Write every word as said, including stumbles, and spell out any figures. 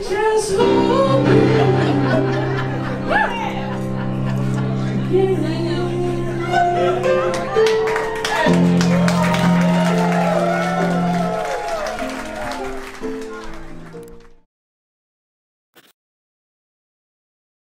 Just hold me. Thank you.